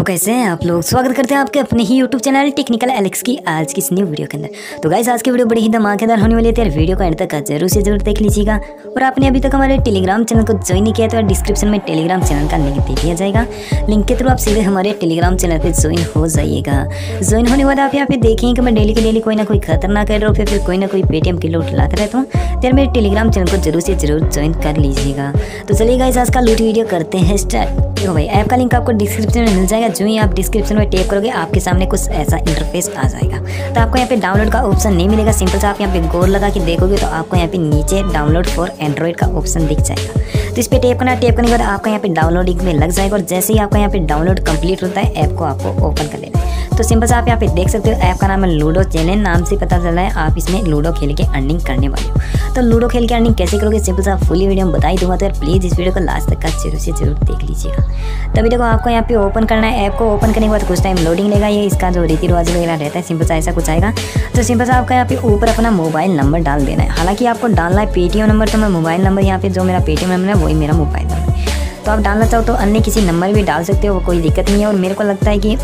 तो कैसे हैं आप लोग, स्वागत करते हैं आपके अपने ही यूट्यूब चैनल टेक्निकल एलेक्स की आज की इस न्यू वीडियो के अंदर। तो गाइस आज की वीडियो बड़ी ही धमाकेदार होने वाली है, तो यार वीडियो को एंड तक जरूर से जरूर देख लीजिएगा। और आपने अभी तक हमारे टेलीग्राम चैनल को ज्वाइन नहीं किया तो डिस्क्रिप्शन में टेलीग्राम चैनल का लिंक दे दिया जाएगा। लिंक के थ्रू आप सीधे हमारे टेलीग्राम चैनल पर ज्वाइन हो जाइएगा। ज्वाइन होने के बाद आप यहाँ पे देखेंगे कि मैं डेली के डेली कोई ना कोई खतरनाक एड्रॉप या फिर कोई ना कोई पेटीएम की लूट लाता रहता हूँ। तो यार मेरे टेलीग्राम चैनल को जरूर से जरूर ज्वाइन कर लीजिएगा। तो चलिए गाइस आज का लूट वीडियो करते हैं स्टार्ट। देखो भाई ऐप का लिंक आपको डिस्क्रिप्शन में मिल जाएगा। जो ही आप डिस्क्रिप्शन में टैप करोगे आपके सामने कुछ ऐसा इंटरफेस आ जाएगा। तो आपको यहाँ पे डाउनलोड का ऑप्शन नहीं मिलेगा, सिंपल से आप यहाँ पे गौर लगा के देखोगे तो आपको यहाँ पे नीचे डाउनलोड फॉर एंड्रॉइड का ऑप्शन दिख जाएगा। तो इस पर टैप करने के बाद आपका यहाँ पे डाउनलोडिंग में लग जाएगा। और जैसे ही आपका यहाँ पे डाउनलोड कंप्लीट होता है ऐप को आपको ओपन कर लेना है। तो सिंपल से आप यहाँ पे देख सकते हो ऐप का नाम है लूडो। चैलेंज नाम से पता चल रहा है आप इसमें लूडो खेल के अर्निंग करने वाले हो। तो लूडो खेल के अर्निंग कैसे करोगे सिंपल से आप फुल वीडियो में बता ही दूंगा। तो यार प्लीज़ इस वीडियो को लास्ट तक का जरूर से जरूर देख लीजिएगा। तभी देखो आपको यहाँ पे ओपन करना है। ऐप को ओपन करने के बाद कुछ टाइम लोडिंग लेगा, ये इसका जो रीति रिवाज वगैरह रहता है सिंपल सा ऐसा कुछ आएगा। तो सिंपल सा आपका यहाँ पे ऊपर अपना मोबाइल नंबर डाल देना है। हालांकि आपको डालना है पेटीएम नंबर, तो मैं मोबाइल नंबर यहाँ पे जो मेरा पेटीएम नंबर है वही मेरा मोबाइल नंबर है। तो आप डालना चाहो तो अन्य किसी नंबर भी डाल सकते हो, वो कोई दिक्कत नहीं है। और मेरे को लगता है कि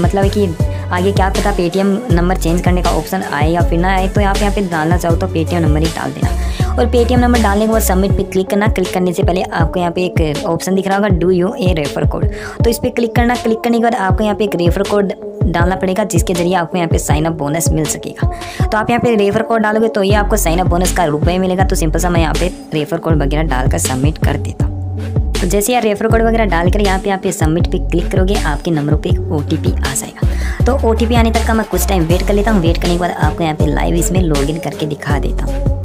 मतलब कि आगे क्या पता पेटीएम नंबर चेंज करने का ऑप्शन आए या फिर ना आए, तो आप यहाँ पे डालना चाहो तो पेटीएम नंबर ही डाल देना। और पेटीएम नंबर डालने के बाद सबमिट पे क्लिक करना। क्लिक करने से पहले आपको यहाँ पे एक ऑप्शन दिख रहा होगा do you a refer code, तो इस पर क्लिक करना। क्लिक करने के बाद आपको यहाँ पे एक रेफर कोड डालना पड़ेगा जिसके जरिए आपको यहाँ पे साइन अप बोनस मिल सकेगा। तो आप यहाँ पे रेफर कोड डालोगे तो ये आपको साइन अप बोनस का रुपये मिलेगा। तो सिंपल सा मैं यहाँ पे रेफर कोड वगैरह डालकर सबमिट कर देता हूँ। तो जैसे यार रेफर कोड वगैरह डालकर यहाँ पे सबमिट पे क्लिक करोगे आपके नंबरों पे एक ओटीपी आ जाएगा। तो ओटीपी आने तक का मैं कुछ टाइम वेट कर लेता हूँ। वेट करने के बाद आपको यहाँ पे लाइव इसमें लॉगिन करके दिखा देता हूँ।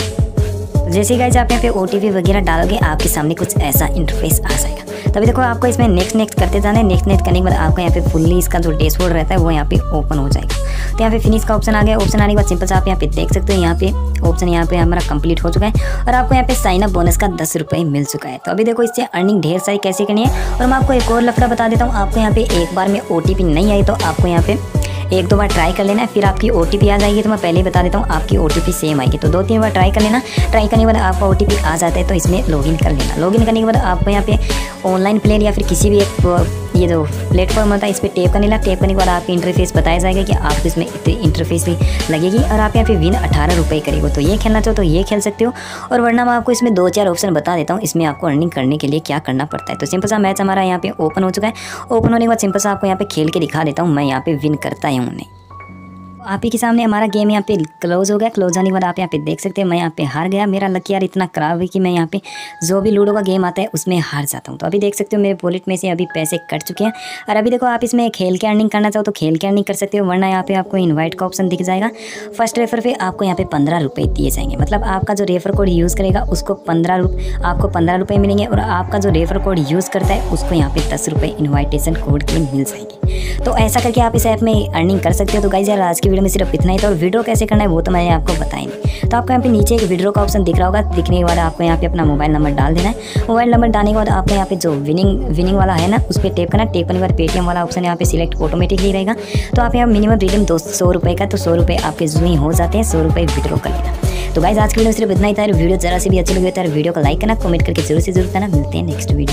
जैसे गाइस आप यहाँ पे ओटीपी वगैरह डालोगे आपके सामने कुछ ऐसा इंटरफेस आ जाएगा। तभी देखो आपको इसमें नेक्स्ट करते जाना है। नेक्स्ट करने के बाद आपको यहाँ पे फुल्ली इसका जो डैशबोर्ड रहता है वो यहाँ पे ओपन हो जाएगा। तो यहाँ पे फिनिश का ऑप्शन आ गया। ऑप्शन आने के बाद सिंपल से आप यहाँ पे देख सकते हो यहाँ पे ऑप्शन यहाँ पे हमारा कंप्लीट हो चुका है। और आपको यहाँ पे साइन अप बोनस का 10 रुपये मिल चुका है। तो अभी देखो इससे अर्निंग ढेर सारी कैसे करनी है। और मैं आपको एक और लफड़ा बता देता हूँ, आपको यहाँ पे एक बार में ओटीपी नहीं आई तो आपको यहाँ पे एक दो बार ट्राई कर लेना है, फिर आपकी ओटीपी आ जाएगी। तो मैं पहले ही बता देता हूँ आपकी ओटीपी सेम आएगी, तो 2-3 बार ट्राई कर लेना। ट्राई करने के बाद आपका ओटीपी आ जाता है तो इसमें लॉगिन कर लेना। लॉगिन करने के बाद आपको यहाँ पे ऑनलाइन प्लेयर या फिर किसी भी एक ये जो प्लेटफॉर्म होता है इस पर टैप करने लगा। टैप करने के बाद आपकी इंटरफेस बताया जाएगा कि आपको इसमें इतनी इंटरफेस भी लगेगी। और आप यहाँ पे विन 18 रुपये करेगा। तो ये खेलना चाहो तो ये खेल सकते हो, और वरना मैं आपको इसमें 2-4 ऑप्शन बता देता हूँ इसमें आपको अर्निंग करने के लिए क्या करना पड़ता है। तो सिंपल सा मैच हमारा यहाँ पे ओपन हो चुका है। ओपन होने के बाद सिंपल सा आपको यहाँ पे खेल के दिखा देता हूँ मैं यहाँ पे विन करता ही हूँ। आप ही के सामने हमारा गेम यहाँ पे क्लोज हो गया। क्लोज होने के बाद आप यहाँ पे देख सकते हैं मैं यहाँ पे हार गया। मेरा लकी यार इतना खराब है कि मैं यहाँ पे जो भी लूडो का गेम आता है उसमें हार जाता हूँ। तो अभी देख सकते हो मेरे वॉलेट में से अभी पैसे कट चुके हैं। और अभी देखो आप इसमें खेल के अर्निंग करना चाहो तो खेल के अर्निंग कर सकते हो, वरना यहाँ पे आपको इन्वाइट का ऑप्शन दिख जाएगा। फर्स्ट रेफर पे आपको यहाँ पे 15 रुपये दिए जाएंगे, मतलब आपका जो रेफर कोड यूज़ करेगा उसको आपको 15 रुपये मिलेंगे। और आपका जो रेफर कोड यूज़ करता है उसको यहाँ पे 10 रुपये इन्वाइटेशन कोड के मिल जाएंगे। तो ऐसा करके आप इस ऐप में अर्निंग कर सकते हो। तो गाइस यार आज की वीडियो में सिर्फ इतना ही था, और विड्रॉ कैसे करना है वो तो मैंने आपको बताया नहीं। तो आपको यहाँ पे नीचे एक विड्रॉ का ऑप्शन दिख रहा होगा, दिखने के बाद आपको यहाँ पे अपना मोबाइल नंबर डाल देना है। मोबाइल नंबर डालने के बाद आपको यहाँ पे जो विनिंग वाला है ना उस पर टैप करना। टैप करने के बाद पेटीएम वाला ऑप्शन यहाँ पे सिलेक्ट ऑटोमेटिकली रहेगा। तो आप यहाँ मिनिमम रिडीम 200 रुपये का, तो 100 रुपये आपके जूँ हो जाते हैं, 100 रुपये विड्रॉ कर लेना। तो गाइस आज की वीडियो में सिर्फ इतना ही था। वीडियो जरा से भी अच्छी लगी तो वीडियो को लाइक करना, कमेंट करके जरूर से जरूर करना। मिलते हैं नेक्स्ट वीडियो।